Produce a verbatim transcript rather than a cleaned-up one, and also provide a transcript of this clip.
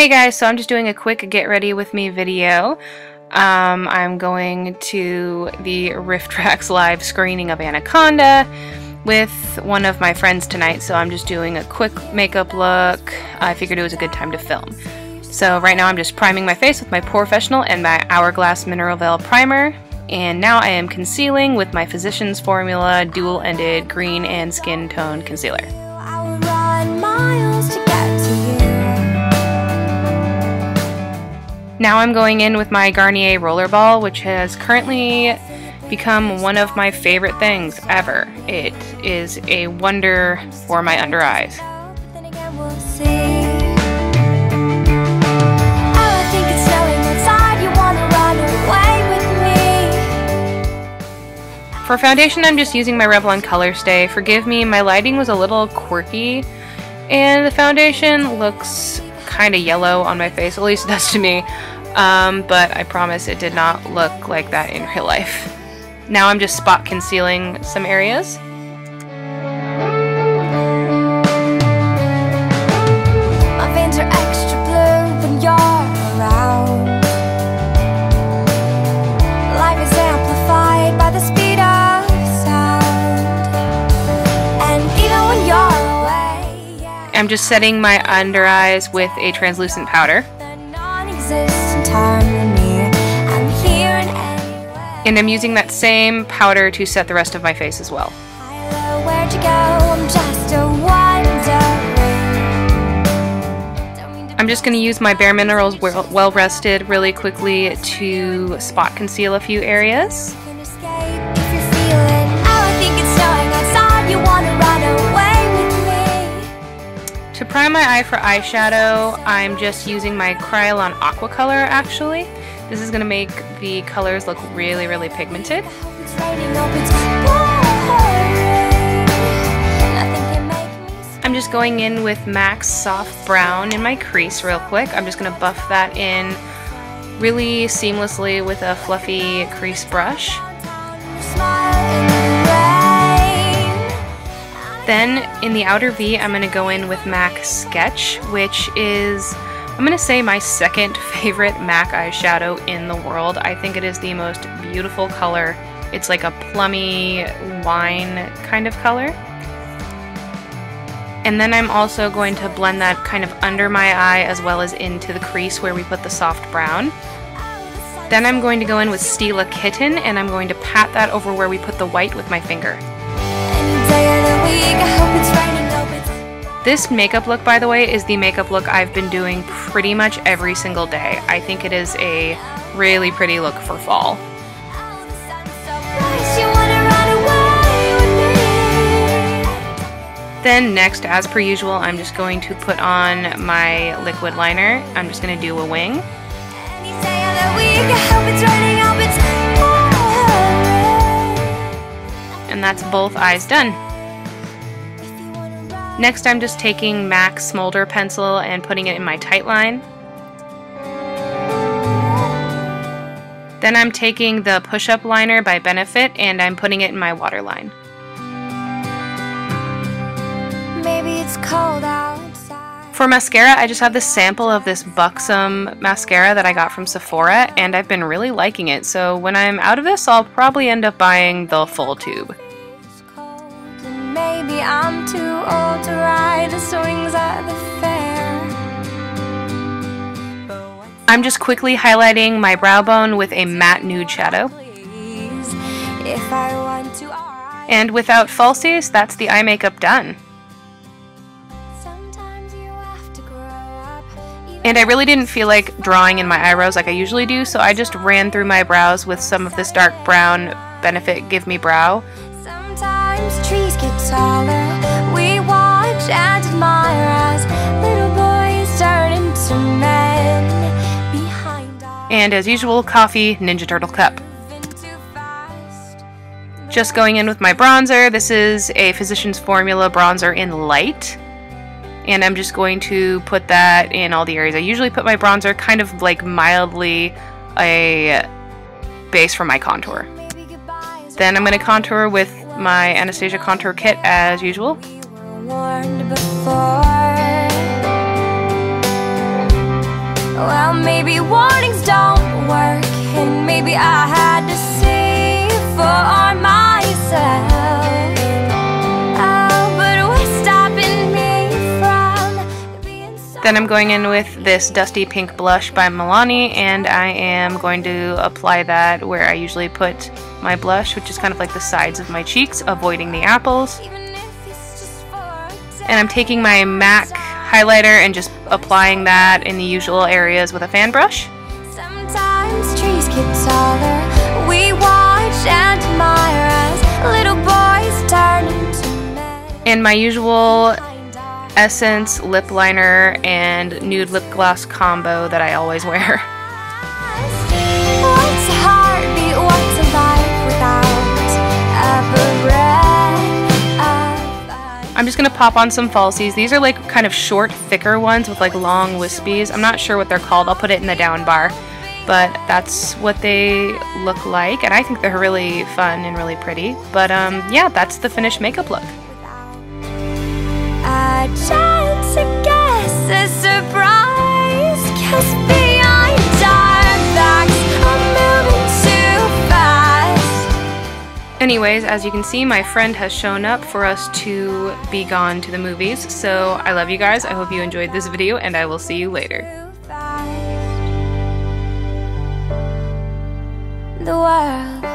Hey guys, so I'm just doing a quick get ready with me video. Um, I'm going to the Riftrax live screening of Anaconda with one of my friends tonight, so I'm just doing a quick makeup look. I figured it was a good time to film. So right now I'm just priming my face with my Porefessional and my Hourglass Mineral Veil Primer. And now I am concealing with my Physician's Formula dual-ended green and skin tone concealer. Now I'm going in with my Garnier Rollerball, which has currently become one of my favorite things ever. It is a wonder for my under eyes. For foundation, I'm just using my Revlon Colorstay. Forgive me, my lighting was a little quirky, and the foundation looks kind of yellow on my face, at least it does to me, um, but I promise it did not look like that in real life. Now I'm just spot concealing some areas. My veins are extra blue when you're around. Life is amplified by the speed of sound. And even when you're I'm just setting my under eyes with a translucent powder. And I'm using that same powder to set the rest of my face as well. I'm just going to use my Bare Minerals Well Rested really quickly to spot conceal a few areas. To prime my eye for eyeshadow, I'm just using my Kryolan Aqua Color, actually. This is going to make the colors look really, really pigmented. I'm just going in with M A C's Soft Brown in my crease real quick. I'm just going to buff that in really seamlessly with a fluffy crease brush. Then in the outer V, I'm going to go in with M A C Sketch, which is, I'm going to say, my second favorite M A C eyeshadow in the world. I think it is the most beautiful color. It's like a plummy wine kind of color. And then I'm also going to blend that kind of under my eye as well as into the crease where we put the soft brown. Then I'm going to go in with Stila Kitten, and I'm going to pat that over where we put the white with my finger. This makeup look, by the way, is the makeup look I've been doing pretty much every single day. I think it is a really pretty look for fall. Then next, as per usual, I'm just going to put on my liquid liner. I'm just going to do a wing. And that's both eyes done. Next, I'm just taking M A C Smolder Pencil and putting it in my tight line. Then I'm taking the Push-Up Liner by Benefit and I'm putting it in my waterline. Maybe it's cold outside. For mascara, I just have this sample of this Buxom mascara that I got from Sephora, and I've been really liking it, so when I'm out of this, I'll probably end up buying the full tube. Maybe I'm too old to ride the swings at the fair. I'm just quickly highlighting my brow bone with a matte nude shadow. And without falsies, that's the eye makeup done. And I really didn't feel like drawing in my eyebrows like I usually do, so I just ran through my brows with some of this dark brown Benefit Give Me Brow. Trees get taller, we watch and admire as little boys turn into men behind us. And as usual, coffee, Ninja Turtle cup. Just going in with my bronzer. This is a Physician's Formula bronzer in light, and I'm just going to put that in all the areas I usually put my bronzer, kind of like mildly a base for my contour. Then I'm going to contour with my Anastasia contour kit as usual. Well, maybe warnings don't work, and maybe I had to see for myself. Oh, but what's stopping me from being so... Then I'm going in with this dusty pink blush by Milani, and I am going to apply that where I usually put my blush, which is kind of like the sides of my cheeks, avoiding the apples. And I'm taking my MAC highlighter and just applying that in the usual areas with a fan brush. Sometimes trees get taller, we watch and admire as little boys turn into men. And my usual Essence lip liner and nude lip gloss combo that I always wear. I'm just going to pop on some falsies. These are like kind of short, thicker ones with like long wispies. I'm not sure what they're called. I'll put it in the down bar. But that's what they look like, and I think they're really fun and really pretty. But um, yeah, that's the finished makeup look. I tried to guess a surprise, 'cause beyond dark facts, I'm moving too fast. Anyways, as you can see, my friend has shown up for us to be gone to the movies. So I love you guys. I hope you enjoyed this video, and I will see you later. The world